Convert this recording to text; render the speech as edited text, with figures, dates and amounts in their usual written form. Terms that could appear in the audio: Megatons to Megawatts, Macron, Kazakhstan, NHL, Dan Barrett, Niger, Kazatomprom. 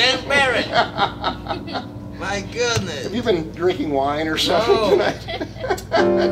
Dan Barrett. My goodness. Have you been drinking wine or something tonight?